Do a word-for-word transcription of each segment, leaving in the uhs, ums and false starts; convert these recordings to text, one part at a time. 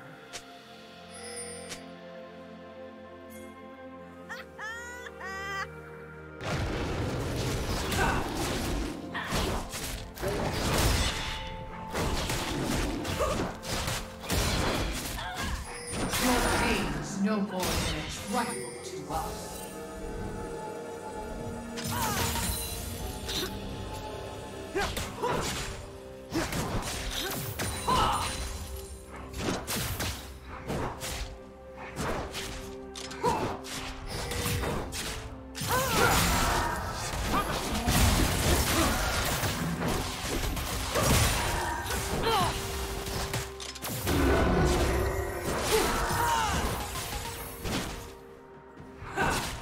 Ha!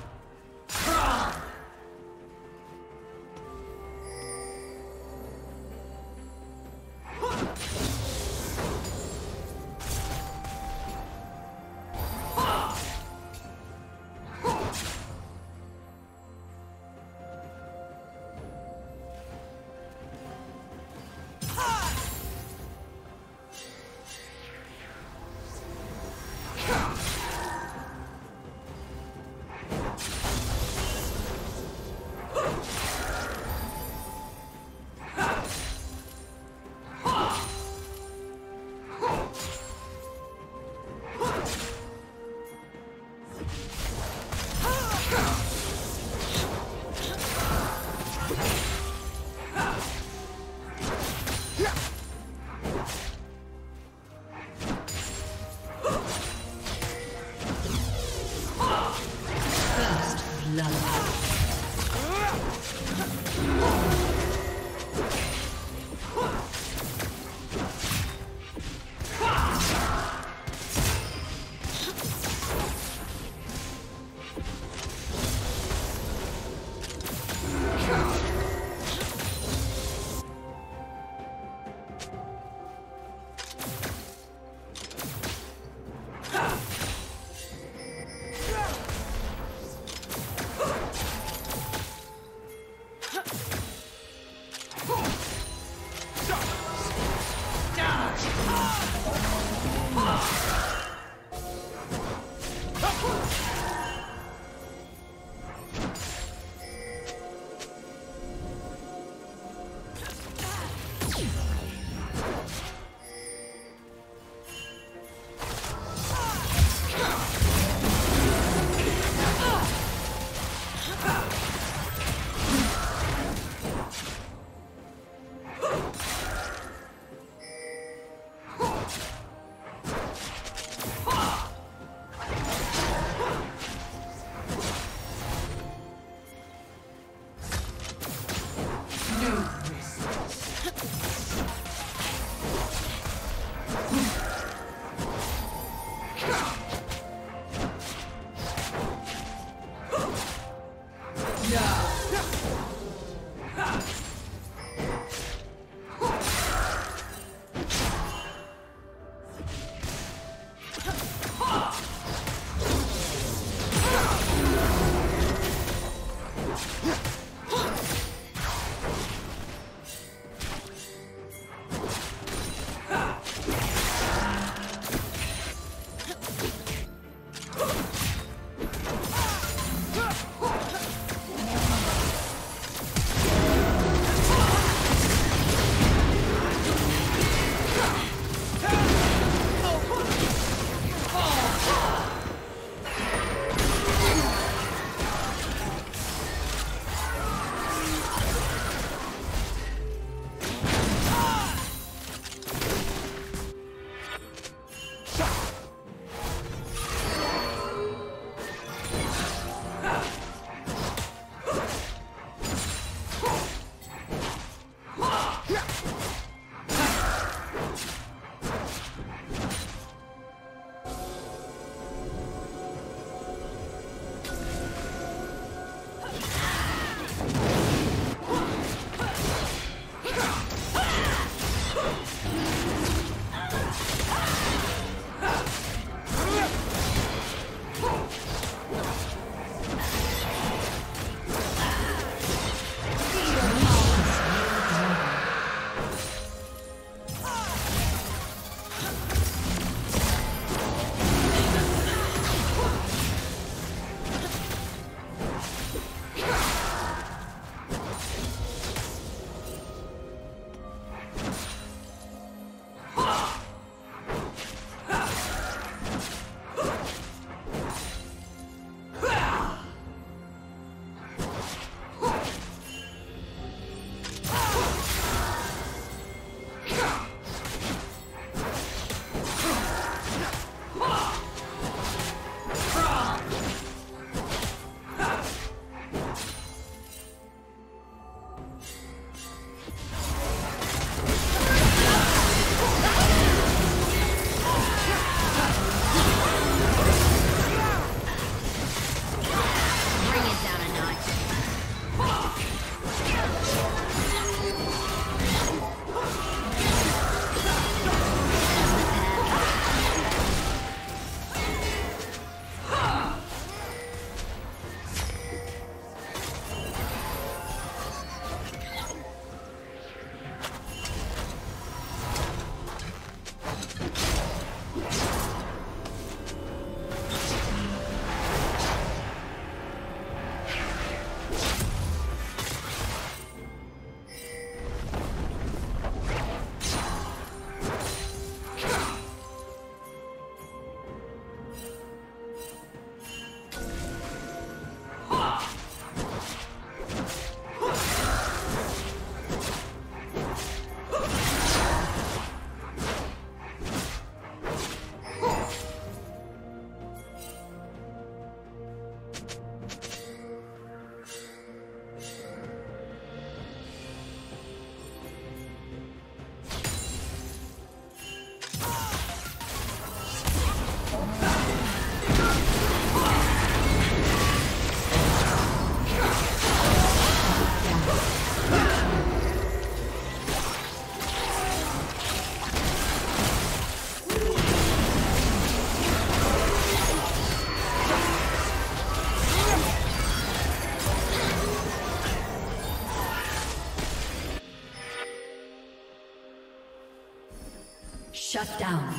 Shut down.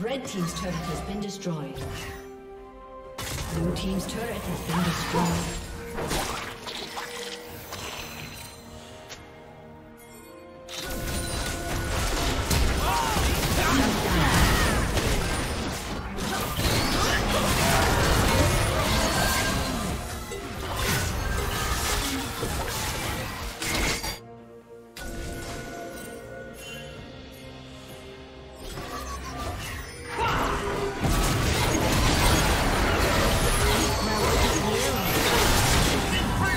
Red team's turret has been destroyed. Blue team's turret has been destroyed. Free!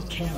Double kill.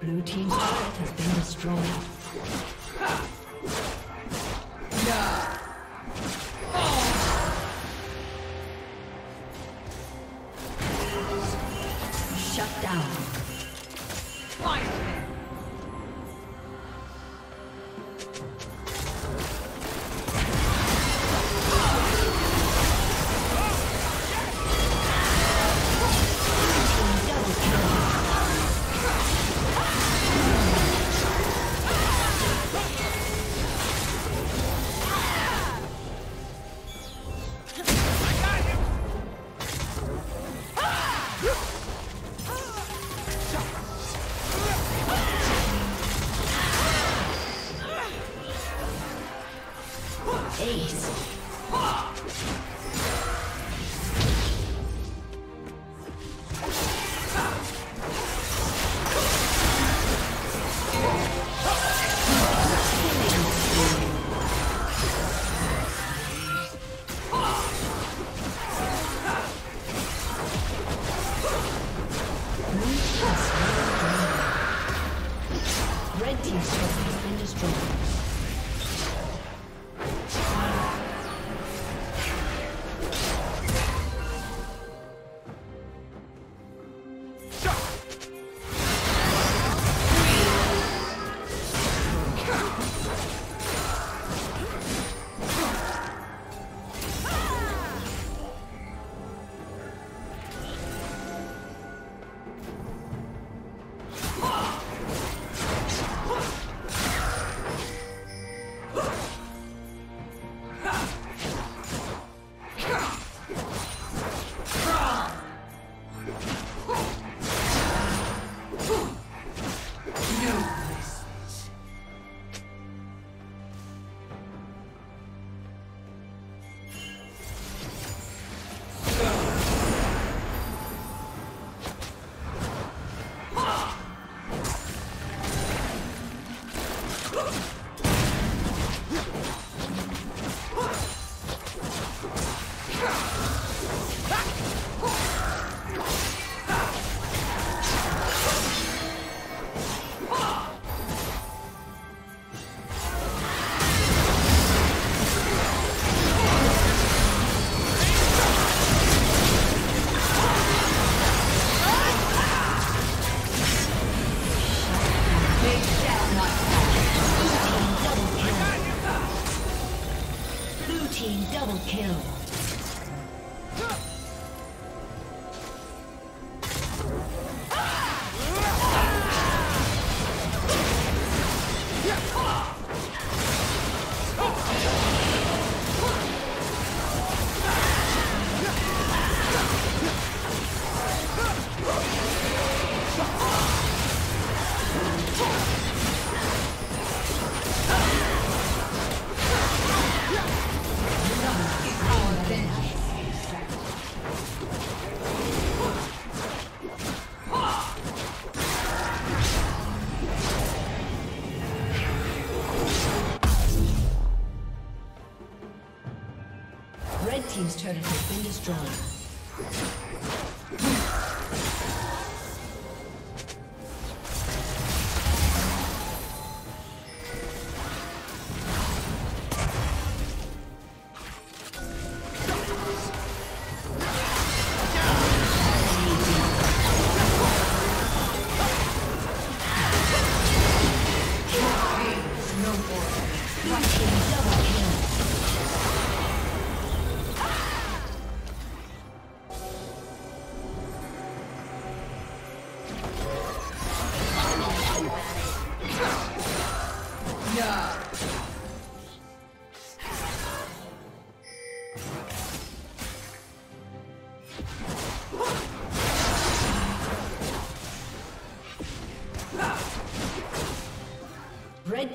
Blue team's turret has been destroyed. No. Shut up. been destroyed. Red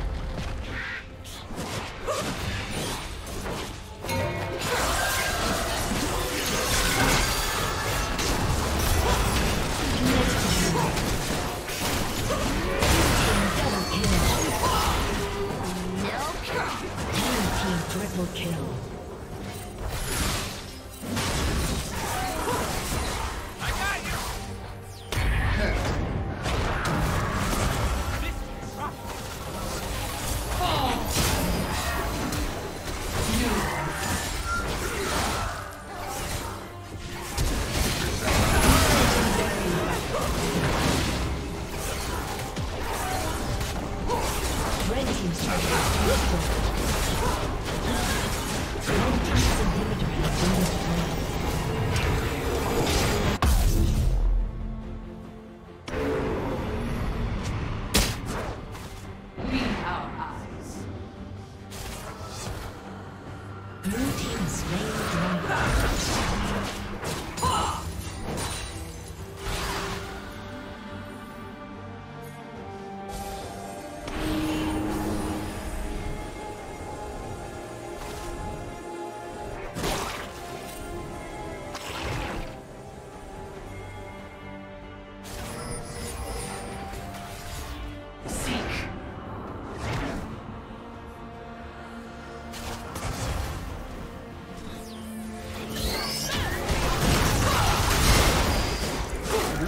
Double kill. Team triple kill.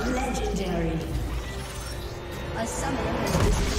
Legendary. A summoner has risen.